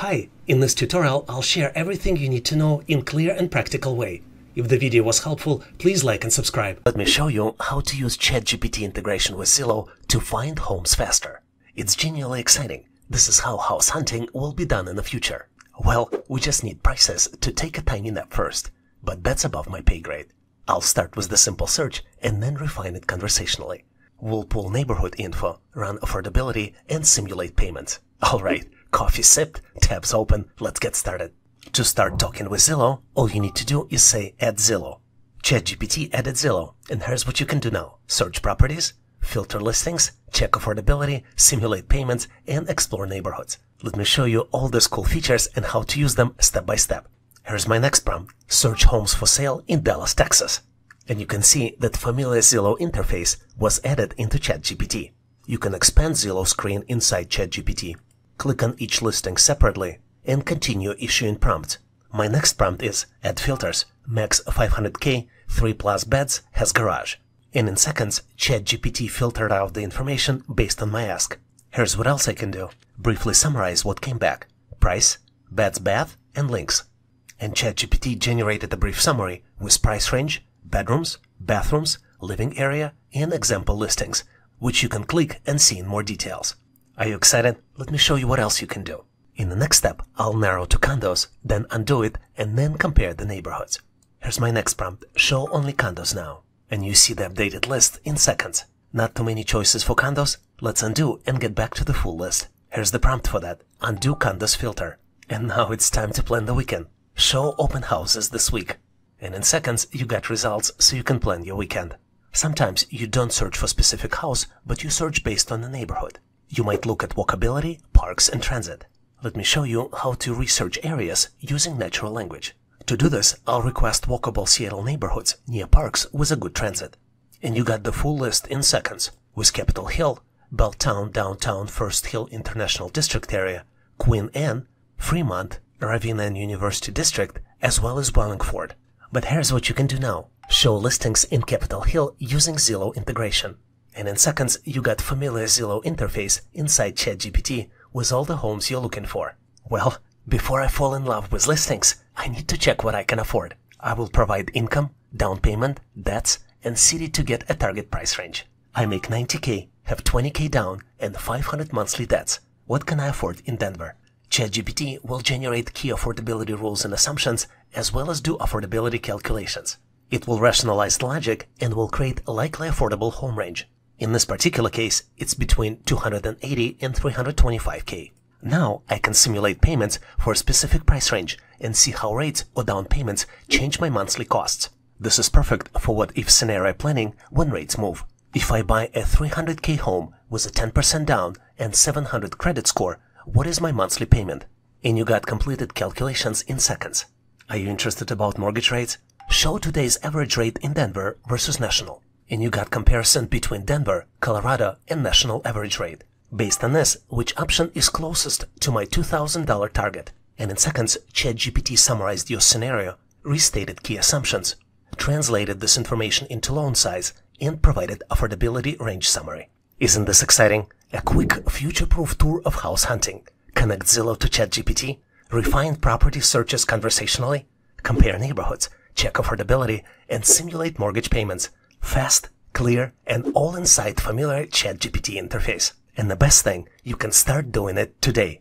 Hi! In this tutorial I'll share everything you need to know in clear and practical way. If the video was helpful, please like and subscribe. Let me show you how to use ChatGPT integration with Zillow to find homes faster. It's genuinely exciting. This is how house hunting will be done in the future. Well, we just need prices to take a tiny nap first, but that's above my pay grade. I'll start with the simple search and then refine it conversationally. We'll pull neighborhood info, run affordability, and simulate payments. Alright. Coffee sipped, tabs open, let's get started. To start talking with Zillow, all you need to do is say add Zillow. ChatGPT added Zillow, and here's what you can do now. Search properties, filter listings, check affordability, simulate payments, and explore neighborhoods. Let me show you all these cool features and how to use them step by step. Here's my next prompt. Search homes for sale in Dallas, Texas. And you can see that familiar Zillow interface was added into ChatGPT. You can expand Zillow screen inside ChatGPT. Click on each listing separately and continue issuing prompts. My next prompt is add filters, max 500k, 3+ beds, has garage. And in seconds, ChatGPT filtered out the information based on my ask. Here's what else I can do. Briefly summarize what came back. Price, beds, bath, and links. And ChatGPT generated a brief summary with price range, bedrooms, bathrooms, living area, and example listings, which you can click and see in more details. Are you excited? Let me show you what else you can do. In the next step, I'll narrow to condos, then undo it, and then compare the neighborhoods. Here's my next prompt, show only condos now. And you see the updated list in seconds. Not too many choices for condos? Let's undo and get back to the full list. Here's the prompt for that, undo condos filter. And now it's time to plan the weekend. Show open houses this week. And in seconds, you got results so you can plan your weekend. Sometimes you don't search for specific house, but you search based on the neighborhood. You might look at walkability, parks, and transit. Let me show you how to research areas using natural language. To do this, I'll request walkable Seattle neighborhoods near parks with a good transit. And you got the full list in seconds with Capitol Hill, Belltown, Downtown, First Hill International District area, Queen Anne, Fremont, Ravina and University District, as well as Wallingford. But here's what you can do now. Show listings in Capitol Hill using Zillow integration. And in seconds, you got familiar Zillow interface inside ChatGPT with all the homes you're looking for. Well, before I fall in love with listings, I need to check what I can afford. I will provide income, down payment, debts, and city to get a target price range. I make $90K, have $20K down, and 500 monthly debts. What can I afford in Denver? ChatGPT will generate key affordability rules and assumptions, as well as do affordability calculations. It will rationalize logic and will create a likely affordable home range. In this particular case, it's between $280 and $325K. Now I can simulate payments for a specific price range and see how rates or down payments change my monthly costs. This is perfect for what-if scenario planning when rates move. If I buy a $300K home with a 10% down and 700 credit score, what is my monthly payment? And you got completed calculations in seconds. Are you interested about mortgage rates? Show today's average rate in Denver versus national. And you got comparison between Denver, Colorado, and national average rate. Based on this, which option is closest to my $2,000 target? And in seconds, ChatGPT summarized your scenario, restated key assumptions, translated this information into loan size, and provided affordability range summary. Isn't this exciting? A quick, future-proof tour of house hunting. Connect Zillow to ChatGPT, refine property searches conversationally, compare neighborhoods, check affordability, and simulate mortgage payments. Fast, clear, and all inside familiar ChatGPT interface. And the best thing, you can start doing it today.